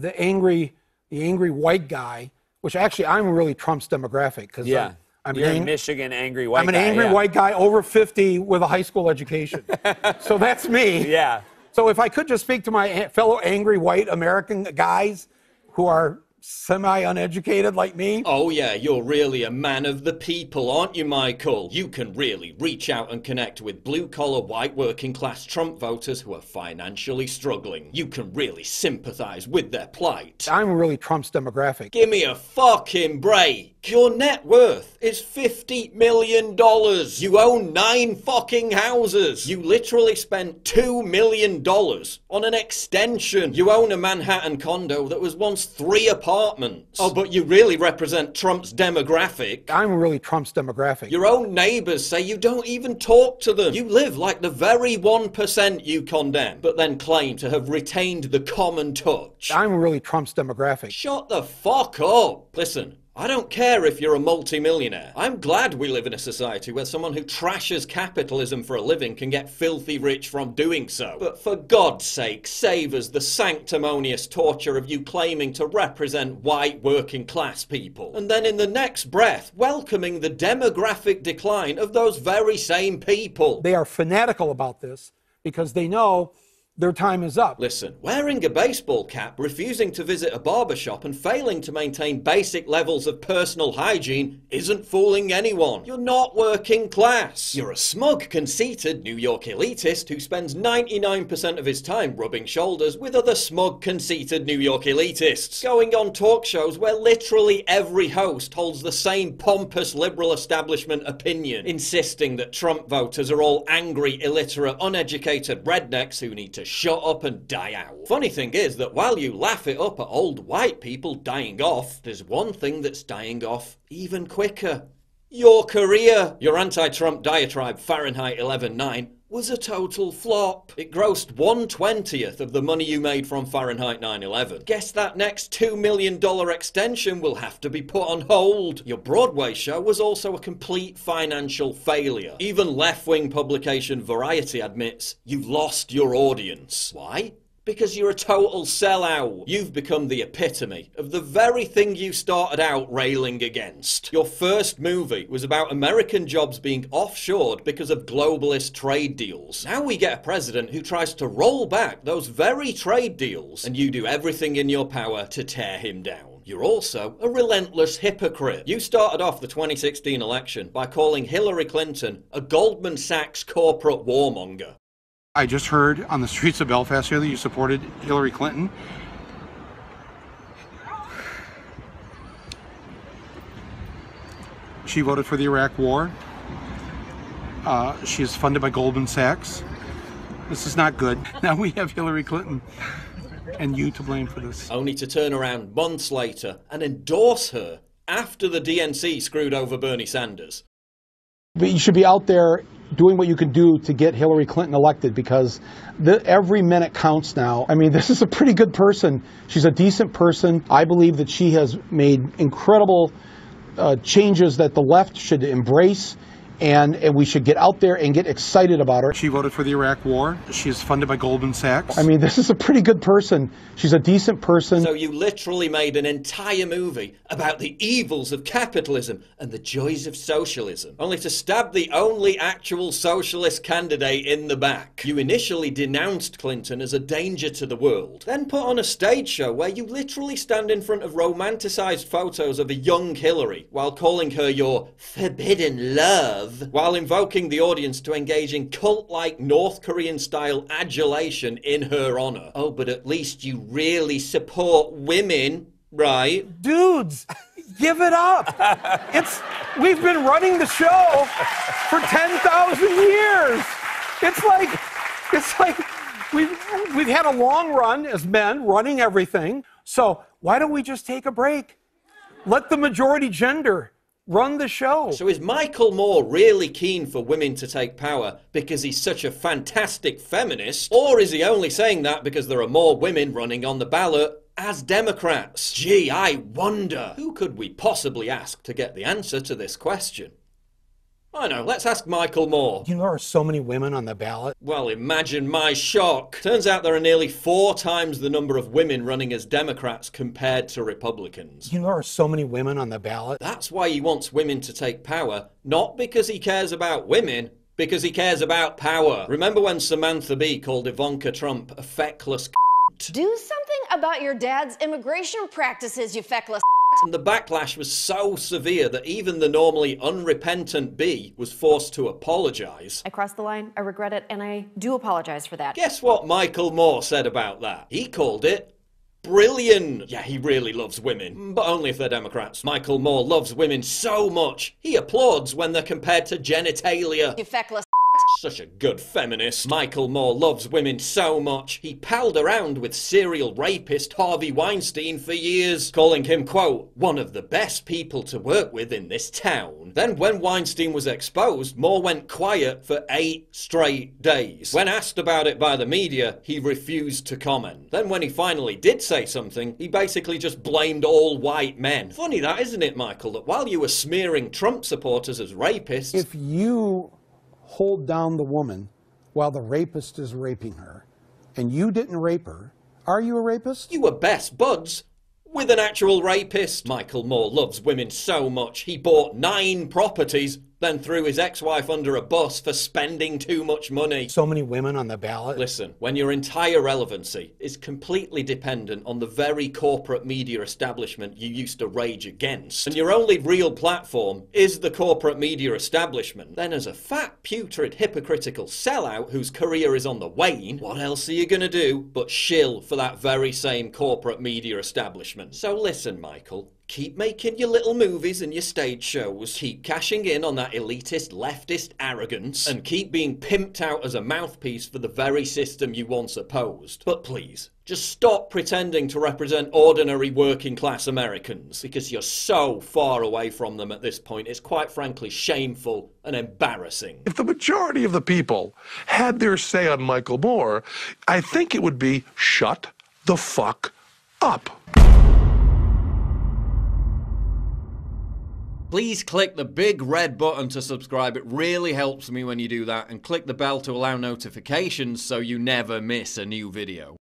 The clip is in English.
the angry white guy, which actually I'm really Trump's demographic because I'm an angry white guy over 50 with a high school education. So that's me. Yeah. So if I could just speak to my fellow angry white American guys who are semi-uneducated like me. Oh yeah, you're really a man of the people, aren't you, Michael? You can really reach out and connect with blue-collar, white, working-class Trump voters who are financially struggling. You can really sympathize with their plight. I'm really Trump's demographic. Give me a fucking break. Your net worth is $50 million. You own 9 fucking houses. You literally spent $2 million on an extension. You own a Manhattan condo that was once 3 apartments. Oh, but you really represent Trump's demographic. I'm really Trump's demographic. Your own neighbors say you don't even talk to them. You live like the very 1% you condemn, but then claim to have retained the common touch. I'm really Trump's demographic. Shut the fuck up. Listen. I don't care if you're a multi-millionaire. I'm glad we live in a society where someone who trashes capitalism for a living can get filthy rich from doing so. But for God's sake, save us the sanctimonious torture of you claiming to represent white working class people. And then in the next breath, welcoming the demographic decline of those very same people. They are fanatical about this because they know their time is up. Listen, wearing a baseball cap, refusing to visit a barbershop, and failing to maintain basic levels of personal hygiene isn't fooling anyone. You're not working class. You're a smug, conceited New York elitist who spends 99% of his time rubbing shoulders with other smug, conceited New York elitists, going on talk shows where literally every host holds the same pompous liberal establishment opinion, insisting that Trump voters are all angry, illiterate, uneducated rednecks who need to shut up and die out. Funny thing is that while you laugh it up at old white people dying off, there's one thing that's dying off even quicker. Your career. Your anti-Trump diatribe Fahrenheit 11/9 was a total flop. It grossed 1/20 of the money you made from Fahrenheit 9/11. Guess that next $2 million extension will have to be put on hold. Your Broadway show was also a complete financial failure. Even left-wing publication Variety admits you've lost your audience. Why? Because you're a total sellout. You've become the epitome of the very thing you started out railing against. Your first movie was about American jobs being offshored because of globalist trade deals. Now we get a president who tries to roll back those very trade deals, and you do everything in your power to tear him down. You're also a relentless hypocrite. You started off the 2016 election by calling Hillary Clinton a Goldman Sachs corporate warmonger. I just heard on the streets of Belfast here that you supported Hillary Clinton. She voted for the Iraq War. She is funded by Goldman Sachs. This is not good. Now we have Hillary Clinton and you to blame for this. Only to turn around months later and endorse her after the DNC screwed over Bernie Sanders. But you should be out there doing what you can do to get Hillary Clinton elected, because every minute counts now. I mean, this is a pretty good person. She's a decent person. I believe that she has made incredible changes that the left should embrace, and we should get out there and get excited about her. She voted for the Iraq War. She is funded by Goldman Sachs. I mean, this is a pretty good person. She's a decent person. So you literally made an entire movie about the evils of capitalism and the joys of socialism, only to stab the only actual socialist candidate in the back. You initially denounced Clinton as a danger to the world, then put on a stage show where you literally stand in front of romanticized photos of a young Hillary while calling her your forbidden love, while invoking the audience to engage in cult-like North Korean-style adulation in her honor. Oh, but at least you really support women, right? Dudes, give it up. We've been running the show for 10,000 years. It's like we've had a long run as men running everything. So why don't we just take a break? Let the majority gender run the show. So is Michael Moore really keen for women to take power because he's such a fantastic feminist? Or is he only saying that because there are more women running on the ballot as Democrats? Gee, I wonder. Who could we possibly ask to get the answer to this question? I know, let's ask Michael Moore. You know, there are so many women on the ballot. Well, imagine my shock. Turns out there are nearly 4 times the number of women running as Democrats compared to Republicans. You know, there are so many women on the ballot. That's why he wants women to take power, not because he cares about women, because he cares about power. Remember when Samantha Bee called Ivanka Trump a feckless c***? Do something about your dad's immigration practices, you feckless c***. And the backlash was so severe that even the normally unrepentant Bee was forced to apologize. I crossed the line, I regret it, and I do apologize for that. Guess what Michael Moore said about that? He called it brilliant. Yeah, he really loves women, but only if they're Democrats. Michael Moore loves women so much, he applauds when they're compared to genitalia. You feckless. Such a good feminist. Michael Moore loves women so much, he palled around with serial rapist Harvey Weinstein for years, calling him, quote, one of the best people to work with in this town. Then when Weinstein was exposed, Moore went quiet for 8 straight days. When asked about it by the media, he refused to comment. Then when he finally did say something, he basically just blamed all white men. Funny that, isn't it, Michael, that while you were smearing Trump supporters as rapists... If you... hold down the woman while the rapist is raping her, and you didn't rape her, are you a rapist? You were best buds with an actual rapist. Michael Moore loves women so much, he bought 9 properties, then threw his ex-wife under a bus for spending too much money. So many women on the ballot. Listen, when your entire relevancy is completely dependent on the very corporate media establishment you used to rage against, and your only real platform is the corporate media establishment, then as a fat, putrid, hypocritical sellout whose career is on the wane, what else are you gonna do but shill for that very same corporate media establishment? So listen, Michael. Keep making your little movies and your stage shows. Keep cashing in on that elitist, leftist arrogance. And keep being pimped out as a mouthpiece for the very system you once opposed. But please, just stop pretending to represent ordinary working class Americans. Because you're so far away from them at this point, it's quite frankly shameful and embarrassing. If the majority of the people had their say on Michael Moore, I think it would be shut the fuck up. Please click the big red button to subscribe. It really helps me when you do that. And click the bell to allow notifications so you never miss a new video.